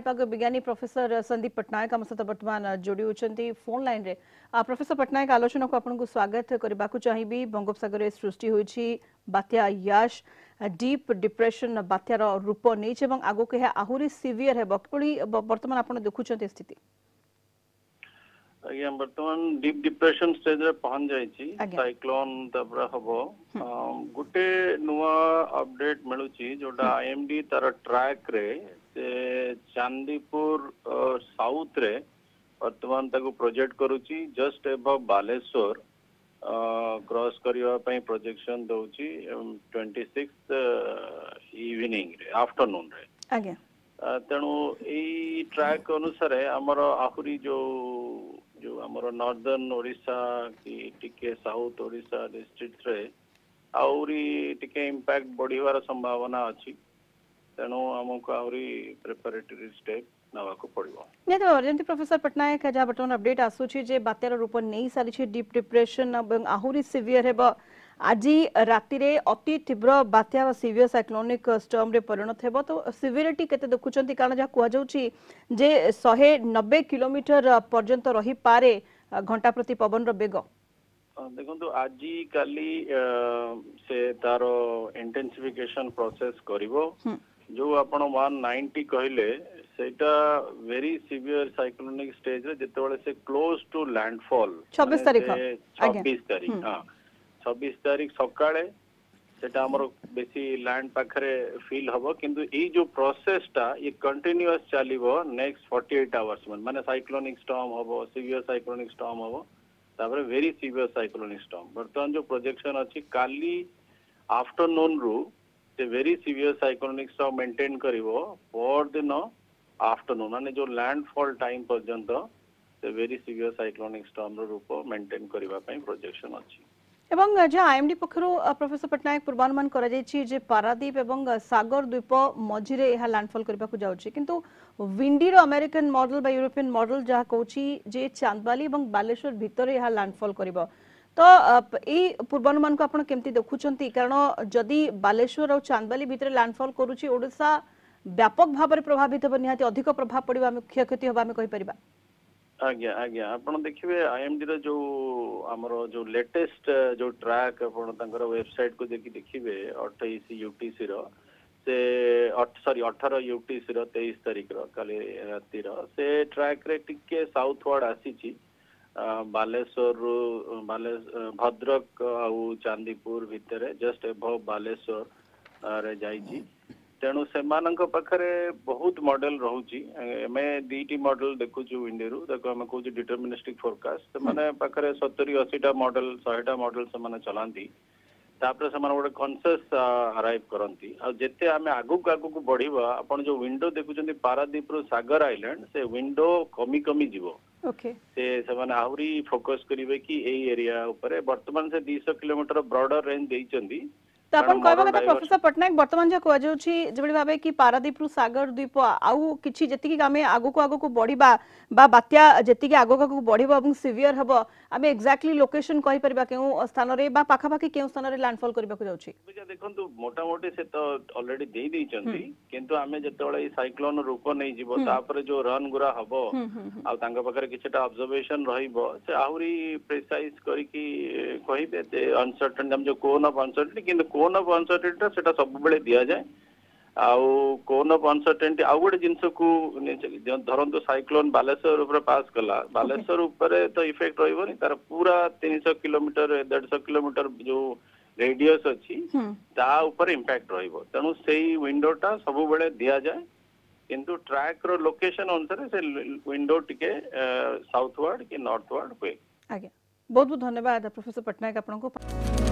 पाग विज्ञानी प्रोफेसर संदीप पट्टनायक आम सहित बर्तमान जोड़ी होती फोन लाइन रे प्रोफेसर पट्टनायक आलोचना को आपन को स्वागत करने को चाहिए। बंगोपसागर सृष्टि होई बात्या यास डीप डिप्रेशन बात्यार रूप नहीं आगो के आहरी सीवियर है बर्तमान आपन देखुछन स्थिति अगे बर्तमान डीप डिप्रेशन स्टेज रे पहुंच जाईची साइक्लोन तबरा हबो गुटे नुवा अपडेट मिलुची जोडा आईएमडी तार ट्रैक रे चांदीपुर साउथ रे वर्तमान ताको प्रोजेक्ट करूची जस्ट एबव बालेश्वर क्रॉस करिया पई प्रोजेक्शन दउची 26 इवनिंग रे आफ्टरनून रे आगे तणु ई ट्रैक अनुसार हमर आहुरी जो जो हमर नॉर्दर्न ओडिसा की टिके साउथ ओडिसा डिस्ट्रिक्ट रे आहुरी टिके इंपैक्ट बढ़ीवार संभावना अछि तेणु आमको आवरी प्रिपरेटरी स्टेप नवा को पड़िबो ने तो जंती प्रोफेसर पट्टनायक जा बटन अपडेट आसु छी जे बात्यार रूप नै सारी छी डीप डिप्रेशन एवं आहुरी सीवियर हेबो आजि राति रे अति तीव्र बात्या व सीवियर साइक्लोनिक स्टॉर्म रे परिणत हेबो तो सीवियरिटी केते देखुचंती कारण जा कुआ जाउ छी जे 190 किलोमीटर पर्यंत रही पारे घंटा प्रति पवन रो बेग देखो आज काली से तारो इंटेंसिफिकेशन प्रोसेस करिवो जो आपण 190 कहले सेटा वेरी सीवियर साइक्लोनिक स्टेज रे जतबेले से क्लोज टू लैंडफॉल 26 तारिख हां 26 तारिख सकाळे सेटा हमरो बेसी लैंड पाखरे फील हबो किंतु ई जो प्रोसेस टा ये कंटीन्यूअस चालिबो नेक्स्ट 48 आवर्स माने साइक्लोनिक स्टॉर्म हबो सीवियर साइक्लोनिक स्टॉर्म हबो तापर वेरी सीवियर साइक्लोनिक स्टॉर्म वर्तमान जो प्रोजेक्शन अछि काली आफ्टरनून रु ते very severe cyclonic storm maintain करिवो पर दिन आफ्टरनून माने जो लैंडफॉल टाइम पर्यंत ते वेरी सीवियर साइक्लोनिक स्टॉर्म रो रूप मेंटेन करिवा पई प्रोजेक्शन अछि एवं जे आईएमडी पखरो प्रोफेसर पट्टनायक पूर्वानुमान करा जाईछि जे पारादीप एवं सागर द्वीप मझिरे एहा लैंडफॉल करिबा को जाउछि किंतु विंडी रो अमेरिकन मॉडल बा यूरोपियन मॉडल जा कहूछि जे चांदबाली एवं बालेश्वर भितरे एहा लैंडफॉल करिवो तो ए पूर्वानुमान को आपण केमती देखुछंती कारण जदि बालेश्वर और चांदबाली भितर लैंडफॉल करूची ओडिसा व्यापक भाव रे प्रभावित हो निहाती अधिक प्रभाव पड़िबा हम मुख्य क्षति होबा हम कहि परिबा आज्ञा आज्ञा आपण देखिबे आईएमडी रे जो हमरो जो लेटेस्ट जो ट्रैक आपण तंकर वेबसाइट को देखि देखिबे 28 यूटीसी रो से 18 यूटीसी रो 23 तारिख रो काली राती रो से ट्रैक रे टिके साउथवर्ड आसीची बालेश्वर भद्रक आउ चांदीपुर भितरे जस्ट एबव बालेश्वर रे जाईची तेणु सेमानन को पखरे बहुत मॉडल रहूची मैं डीटी मॉडल देखु छु इंडियरु देखो हम को डिटरमिनिस्टिक फोरकास्ट माने पखरे 70 80टा मॉडल 100टा मॉडल से माने चलांती तापर से माने एक कॉन्सेंस अराइव करंती आ जते हम आगु को बढ़ीबा अपन जो विंडो देखु छथि पारादीप रो सागर आइलैंड से विंडो कमी जीवो ओके से माने आउरी फोकस करिवे कि एई एरिया ऊपर वर्तमान से 200 किलोमीटर ब्रॉडर रेंज देइचंदी तो अपन कहबा कथा प्रोफेसर पट्टनायक वर्तमान जे को जाउ छी जेबडी भाबे कि पारादीप रु सागर द्वीप आउ किछि जतिकी गामे आगो को बढ़ीबा बा बात्या जतिकी आगो को बढ़ीबा एवं सीवियर हबो आमे एग्जैक्टली लोकेशन कहि परबा केउ स्थान रे बा पाखा पाखी केउ स्थान रे लैंडफॉल करबा को जाउ छी देखंतु मोटा मोटे से तो ऑलरेडी देई देई चंती किंतु आमे जतबेले साइक्लोन रूप नै जीवो तापर जो रन गुरा हबो आ तांका पकर किछटा ऑब्जर्वेशन रहिबो से आउरी प्रिसाइज करकी कहिबे ते अनसर्टेन हम जो कोन ऑफ अनसर्टेनिटी किंतु कोन ऑफ अनसर्टेनिटी सेटा सब बेले दिया जाए आउ कोन ऑफ अनसर्टेनिटी आउ गोटे जिनस को धरंतु साइक्लोन बालेश्वर ऊपर पास कला बालेश्वर ऊपर तो इफेक्ट रहबोनी तार पूरा 300 किलोमीटर 150 किलोमीटर जो रेडियस अछि ता ऊपर इंपैक्ट रहबो तनु सेही विंडोटा सब बेले दिया जाए किंतु ट्रैक रो लोकेशन अनुसार से विंडो टिके साउथवर्ड के नॉर्थवर्ड हुए आगे बहुत बहुत धन्यवाद प्रोफेसर पट्टनायक आपन को